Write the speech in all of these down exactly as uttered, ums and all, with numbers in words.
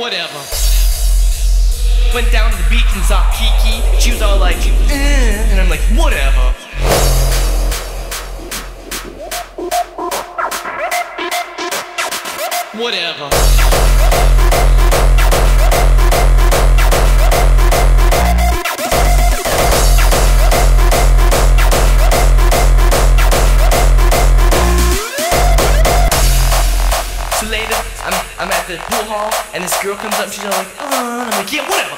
whatever. Went down to the beach and saw Kiki. She was all like, eh, and I'm like, whatever. Whatever. I'm at the pool hall, and this girl comes up, she's all like, oh, and I'm like, yeah, whatever.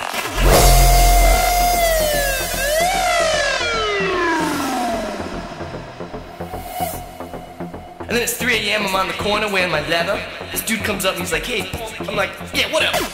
And then it's three A M, I'm on the corner wearing my leather. This dude comes up and he's like, hey. I'm like, yeah, whatever.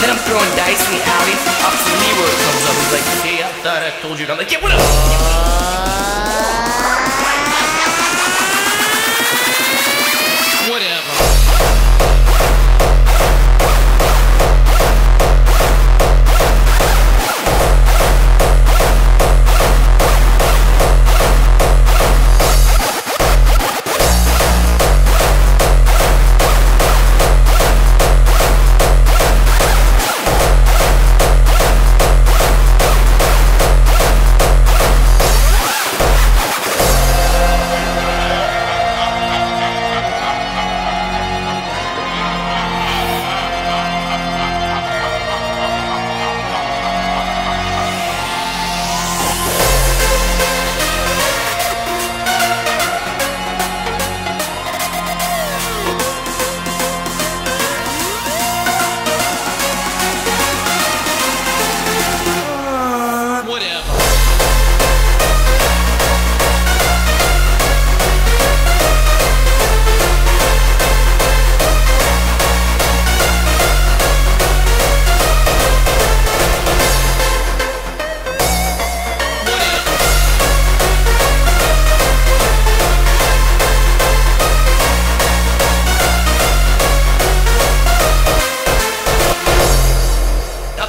Then I'm throwing dice in the alley, Officer Leroy comes up, he's like, hey, I thought I told you, and I'm like, yeah, what up? Uh, whatever.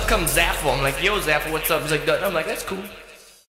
Comes Zappa, I'm like, yo Zappa, what's up? He's like, I'm like, that's cool.